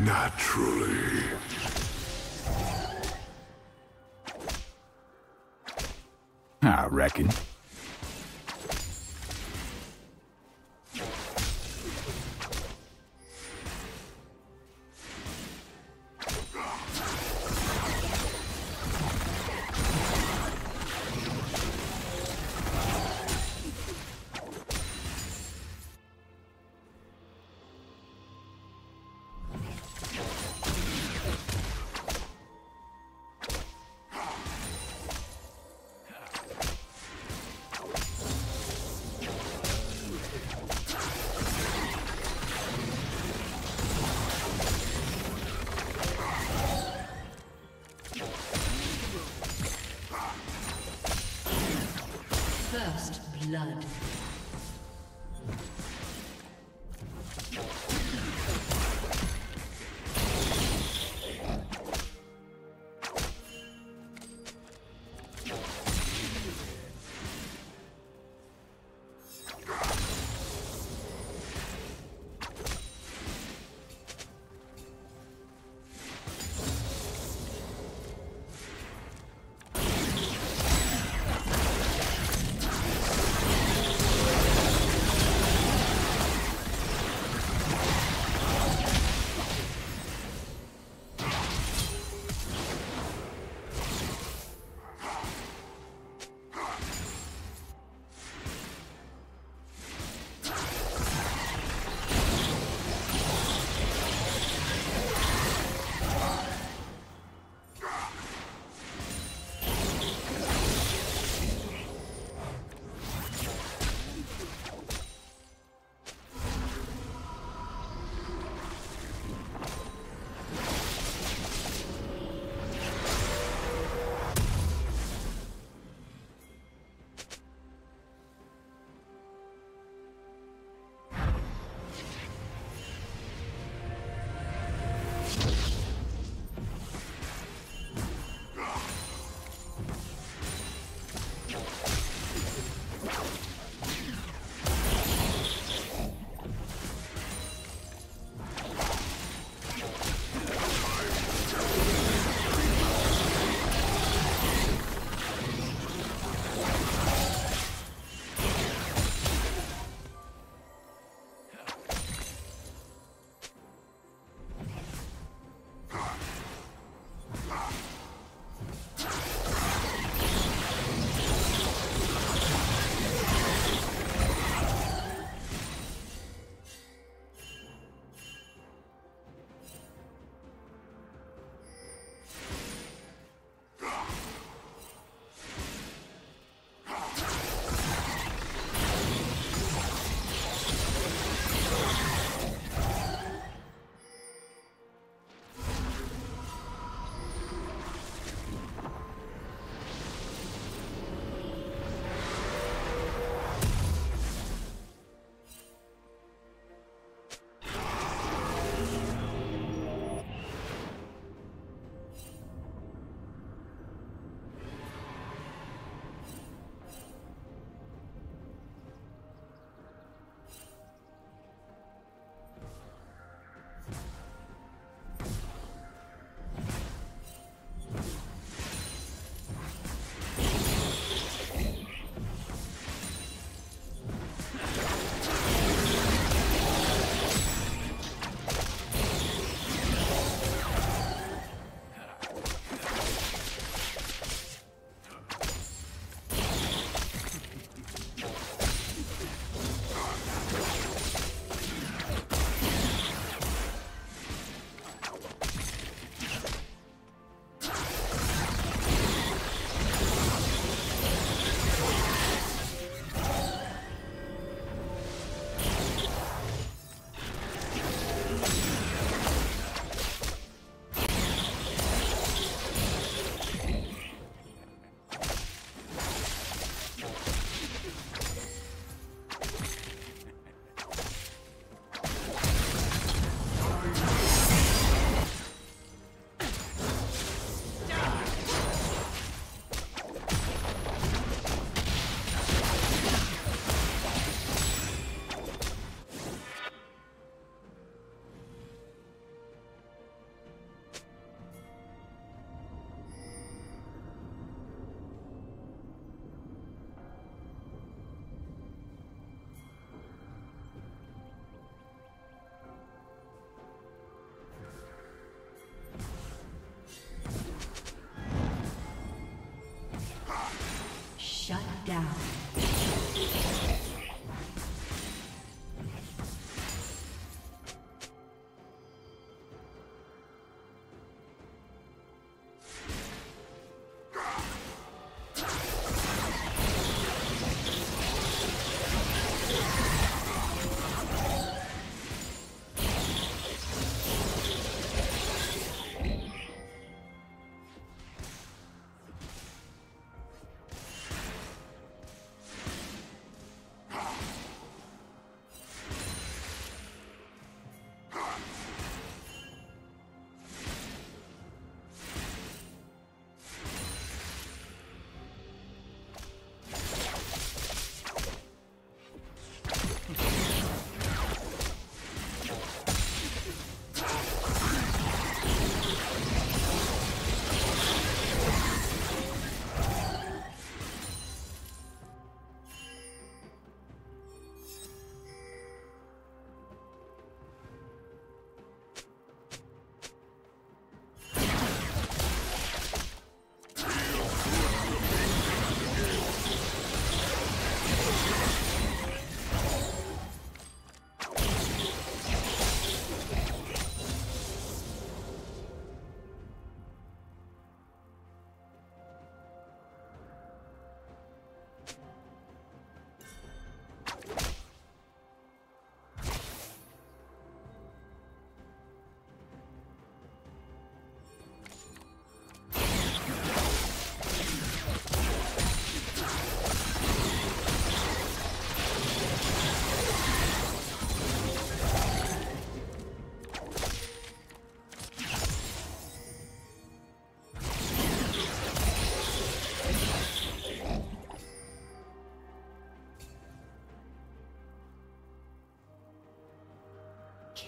Naturally. I reckon. First blood.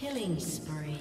Killing spree.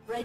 The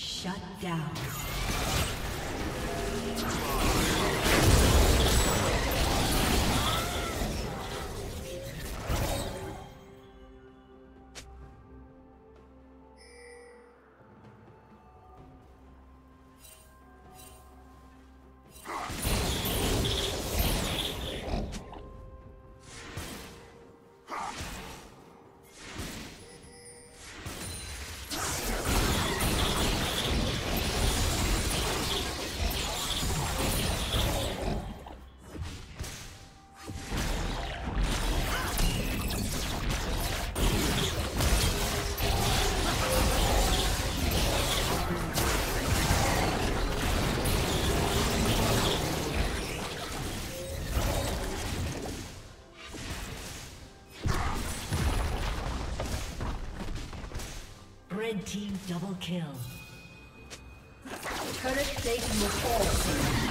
Shut down. Red team double kill. Turret station will fall soon.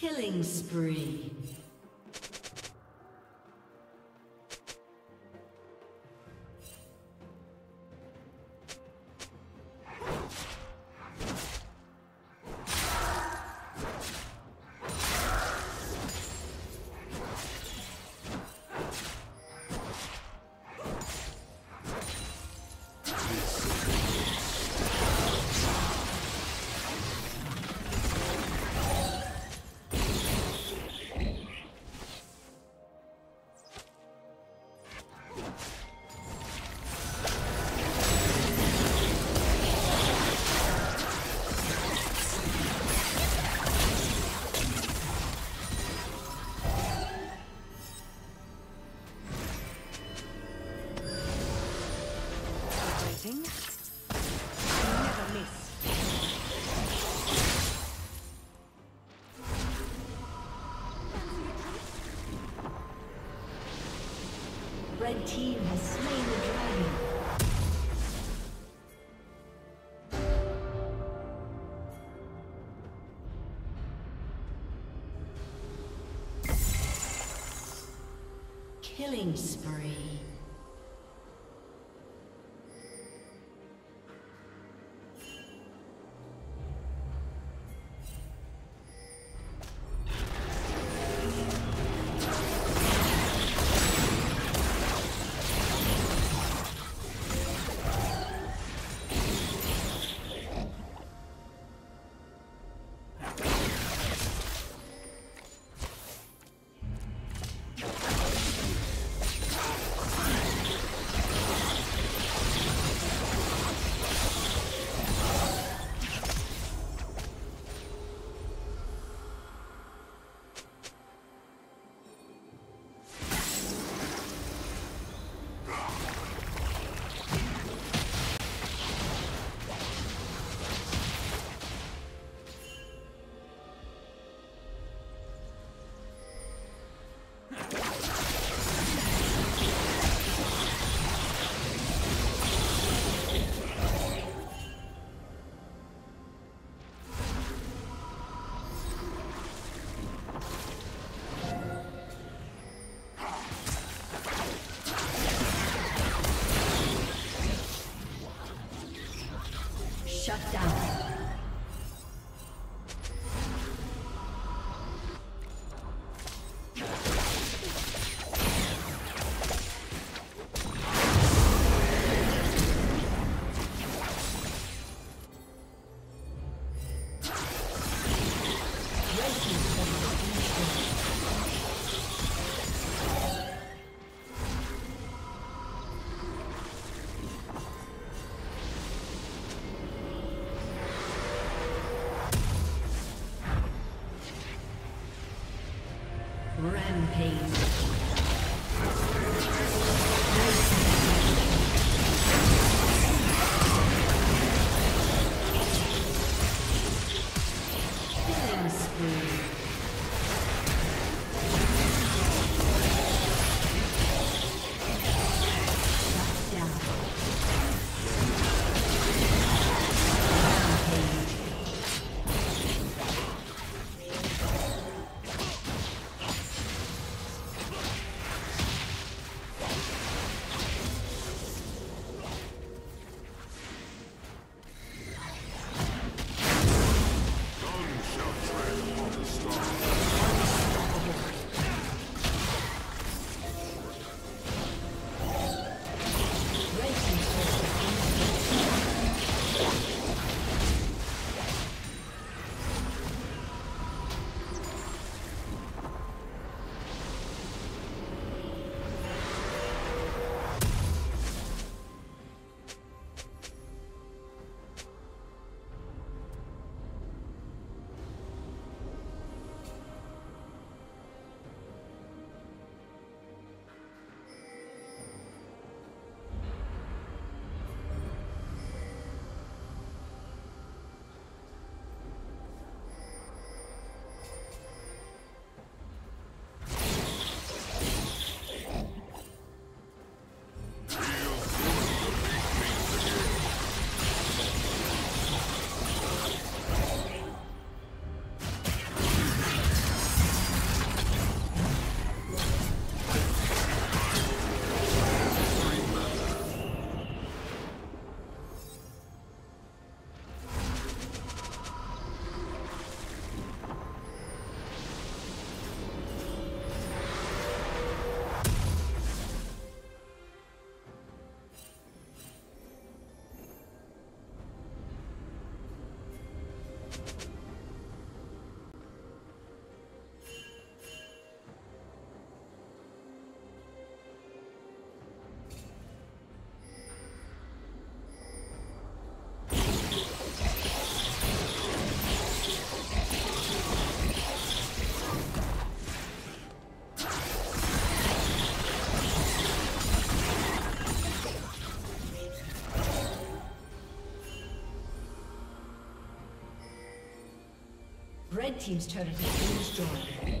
Killing spree. Red team has slain the dragon. Killing spree. Shut down. Red team's turret has been destroyed. Red